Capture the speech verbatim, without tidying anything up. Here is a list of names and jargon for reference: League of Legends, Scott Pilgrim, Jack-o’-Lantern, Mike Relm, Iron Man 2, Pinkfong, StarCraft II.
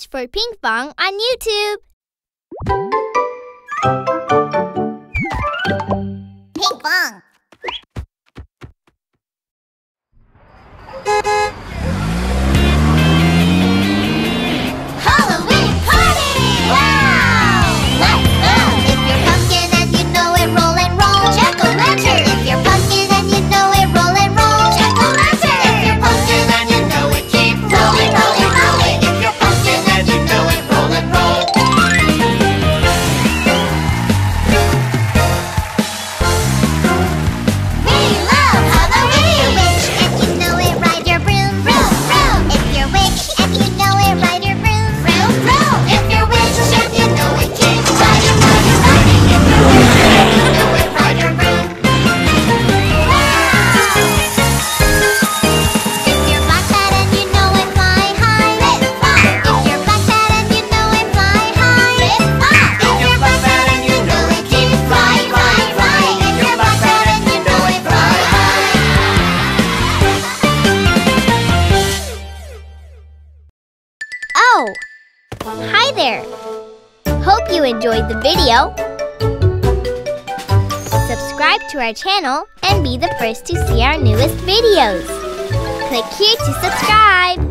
search for Pinkfong on YouTube. Pinkfong. Halloween party! Wow! Let's go! If you're pumpkin and you know it, roll and roll. Jack-o'-lantern! If you're pumpkin and you know it, roll and roll. Jack-o'-lantern! If you're pumpkin and you know it, keep rolling, rolling, rolling. If you're pumpkin and you know it, roll and roll. We love Halloween! If you're witch and you know it, ride your broom, broom, broom. If you're witch and you know it, ride your broom, broom, broom. If you're witch and you know it, keep riding, riding, riding. If you're witch and you know it, ride your broom. If you're black cat and you know it, fly high, live high. If you're black cat and you know it, fly high, live high. If you're black cat and you know it, keep fly, fly, fly. If you're black cat and you know it, fly high. Oh, hi there. Hope you enjoyed the video. Subscribe to our channel and be the first to see our newest videos. Click here to subscribe.